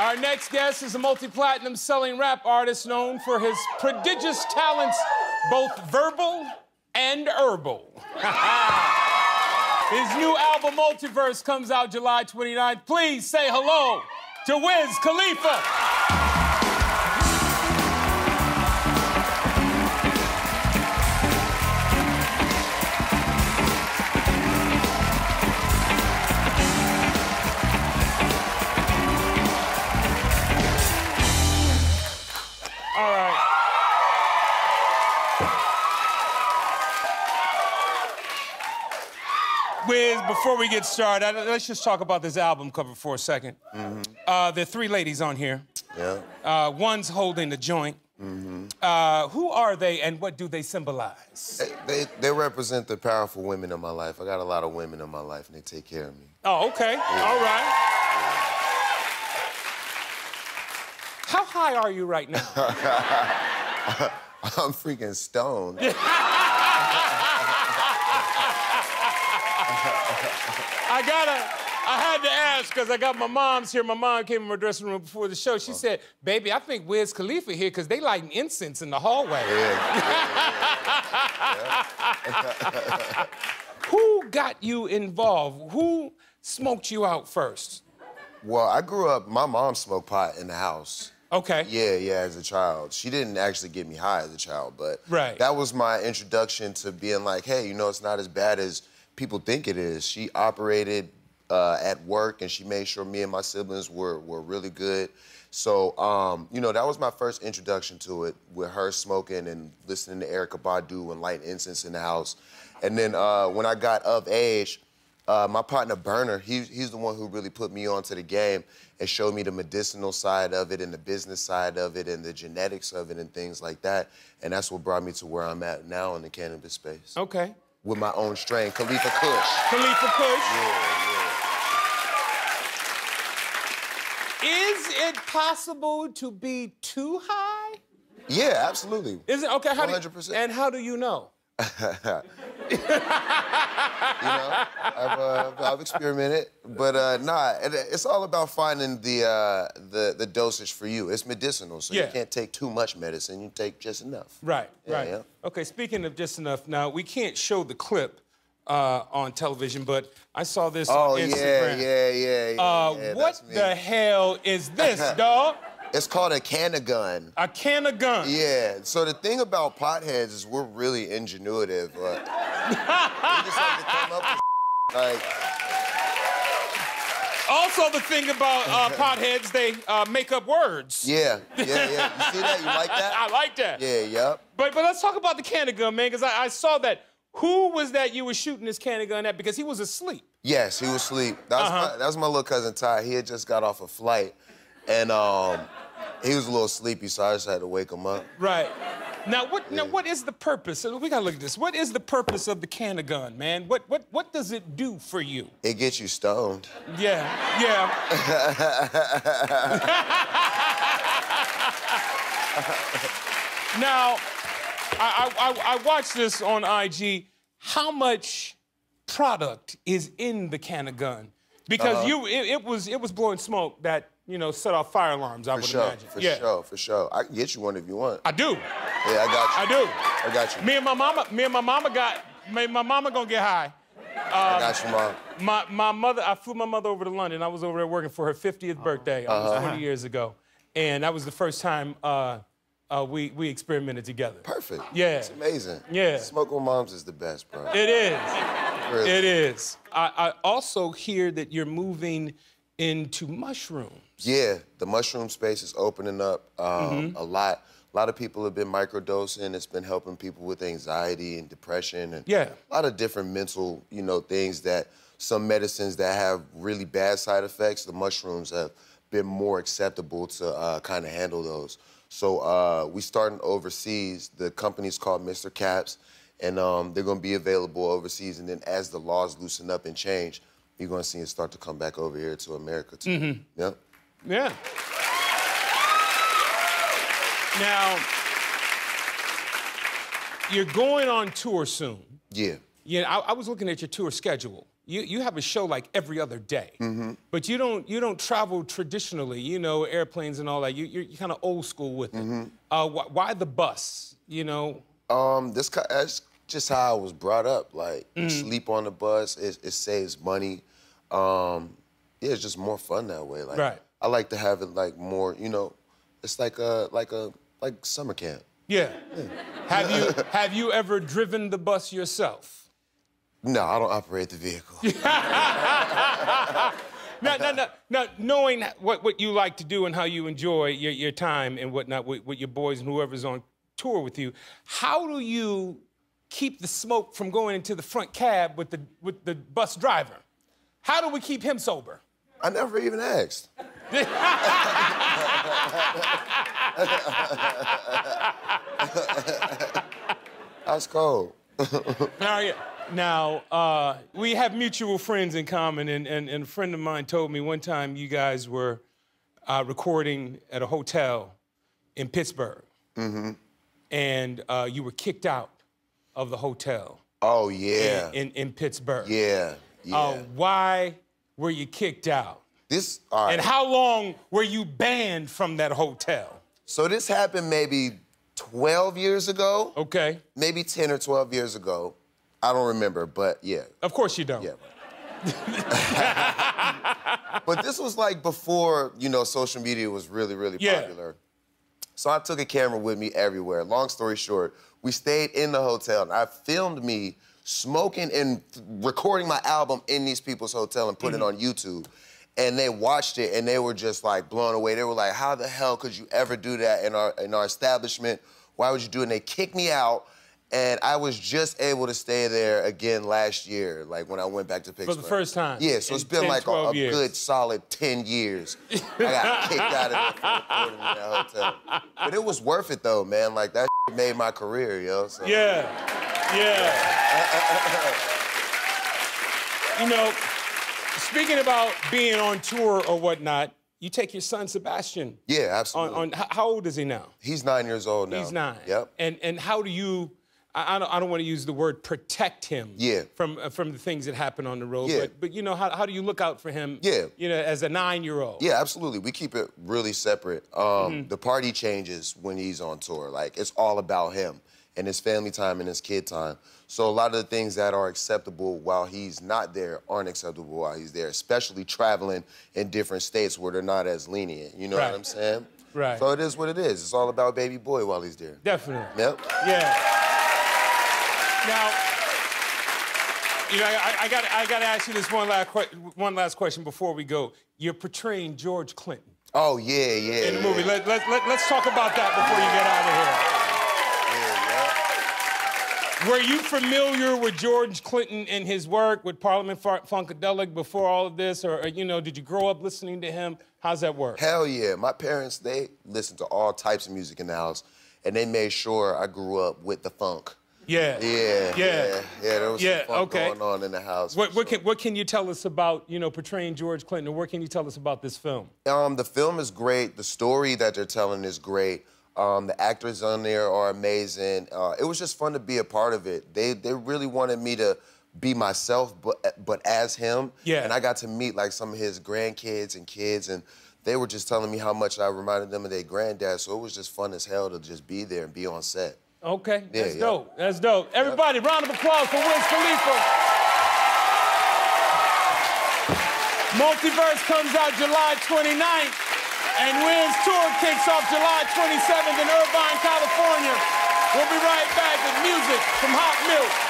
Our next guest is a multi-platinum selling rap artist known for his prodigious talents, both verbal and herbal. His new album, Multiverse, comes out July 29th. Please say hello to Wiz Khalifa. Wiz, before we get started, let's just talk about this album cover for a second. There are three ladies on here. Yeah. One's holding the joint. Who are they and what do they symbolize? They represent the powerful women in my life. I got a lot of women in my life and they take care of me. Oh, okay. Yeah. All right. How high are you right now? I'm freaking stoned. I had to ask, because I got my mom's here. My mom came in my dressing room before the show. She said, baby, I think Wiz Khalifa here, because they lighting incense in the hallway. Yeah. Who got you involved? Who smoked you out first? Well, I grew up, my mom smoked pot in the house. Okay. Yeah, yeah, as a child. She didn't actually get me high as a child, but that was my introduction to being like, hey, you know, it's not as bad as people think it is. She operated at work and she made sure me and my siblings were really good. So, you know, that was my first introduction to it, with her smoking and listening to Erykah Badu and light incense in the house. And then when I got of age, my partner Berner, he's the one who really put me onto the game and showed me the medicinal side of it and the business side of it and the genetics of it and things like that. And that's what brought me to where I'm at now in the cannabis space. Okay. With my own strain, Khalifa Kush. Khalifa Kush? Yeah, yeah. Is it possible to be too high? Yeah, absolutely. Is it? Okay, how 100%. And how do you know? You know, I've experimented, but nah, it's all about finding the dosage for you. It's medicinal, so you can't take too much medicine. You take just enough. Right, right. Yeah. Okay, speaking of just enough, now, we can't show the clip on television, but I saw this on Instagram. Yeah, what the hell is this, dog? It's called a CannaGun. A CannaGun. Yeah. So the thing about potheads is we're really ingenuitive. We just have to come up with like. Also, the thing about potheads, they make up words. Yeah. You see that? You like that? I like that. Yeah. Yep. But let's talk about the CannaGun, man, because I saw that. Who was that you were shooting this CannaGun at? Because he was asleep. Yes, he was asleep. That was my little cousin Ty. He had just got off a flight. And he was a little sleepy, so I just had to wake him up. Right. Now, what is the purpose? We gotta look at this. What is the purpose of the CannaGun, man? What does it do for you? It gets you stoned. Yeah. Now, I watched this on IG. How much product is in the CannaGun? Because it was blowing smoke that, you know, set off fire alarms, I would imagine. For sure. I can get you one if you want. I do. Yeah, I got you. I do. I got you. Me and my mama gonna get high. I got you, Mom. My mother, I flew my mother over to London. I was over there working for her 50th birthday, almost 20 years ago. And that was the first time we experimented together. Perfect. Yeah. It's amazing. Yeah. Smoke with moms is the best, bro. It is. Really. It is. I also hear that you're moving into mushrooms. Yeah, the mushroom space is opening up a lot. A lot of people have been microdosing. It's been helping people with anxiety and depression and a lot of different mental, you know, things that some medicines that have really bad side effects, the mushrooms have been more acceptable to kind of handle those. So we starting overseas. The company's called Mr. Caps, and they're gonna be available overseas. And then as the laws loosen up and change, you're gonna see it start to come back over here to America too. Yep. Yeah. Now, you're going on tour soon. Yeah. Yeah, I was looking at your tour schedule. you have a show like every other day, but you don't travel traditionally, you know, airplanes and all that. You're kind of old school with it. Why the bus? You know, that's just how I was brought up. Like sleep on the bus. It saves money. Yeah, it's just more fun that way. Like I like to have it like more. You know, it's like summer camp. Yeah. Have you ever driven the bus yourself? No, I don't operate the vehicle. Now, knowing what you like to do and how you enjoy your time and whatnot with your boys and whoever's on tour with you, how do you keep the smoke from going into the front cab with the bus driver? How do we keep him sober? I never even asked. That's cold. Now, we have mutual friends in common, and a friend of mine told me one time you guys were recording at a hotel in Pittsburgh, and you were kicked out of the hotel. Oh, yeah. In Pittsburgh. Yeah, yeah. Why were you kicked out? And how long were you banned from that hotel? So this happened maybe 12 years ago. Okay. Maybe 10 or 12 years ago. I don't remember, but yeah. Of course you don't. Yeah. But this was like before, you know, social media was really, really popular. So I took a camera with me everywhere. Long story short, we stayed in the hotel, and I filmed me smoking and recording my album in these people's hotel and put it on YouTube. And they watched it, and they were just like blown away. They were like, how the hell could you ever do that in our establishment? Why would you do it? And they kicked me out. And I was just able to stay there again last year, like when I went back to Pittsburgh. For the first time. Yeah, so it's been like a good solid 10 years. I got kicked out of there for recording in that hotel. But it was worth it though, man. Like that made my career, yo. So. Yeah. You know, speaking about being on tour or whatnot, you take your son, Sebastian. Yeah, absolutely. How old is he now? He's 9 years old now. He's 9. Yep. And how do you... I don't want to use the word protect him from the things that happen on the road, but you know, how do you look out for him, you know, as a 9-year-old? Yeah, absolutely. We keep it really separate. The party changes when he's on tour. Like, it's all about him and his family time and his kid time. So a lot of the things that are acceptable while he's not there aren't acceptable while he's there, especially traveling in different states where they're not as lenient. You know what I'm saying? Right. So it is what it is. It's all about baby boy while he's there. Definitely. Yep. Yeah. Now, you know, I gotta ask you this one last question before we go. You're portraying George Clinton. Oh yeah. In the movie, let's talk about that before you get out of here. Yeah. Were you familiar with George Clinton and his work with Parliament Funkadelic before all of this, or you know, did you grow up listening to him? How's that work? Hell yeah, my parents they listened to all types of music in the house, and they made sure I grew up with the funk. Yeah. There was some fun going on in the house. What can you tell us about, you know, portraying George Clinton, or what can you tell us about this film? The film is great. The story that they're telling is great. The actors on there are amazing. It was just fun to be a part of it. They really wanted me to be myself, but as him. Yeah. And I got to meet like some of his grandkids and kids, and they were just telling me how much I reminded them of their granddad. So it was just fun as hell to just be there and be on set. Okay, that's dope. That's dope. Everybody, round of applause for Wiz Khalifa. Multiverse comes out July 29th, and Wiz tour kicks off July 27th in Irvine, California. We'll be right back with music from Hot Milk.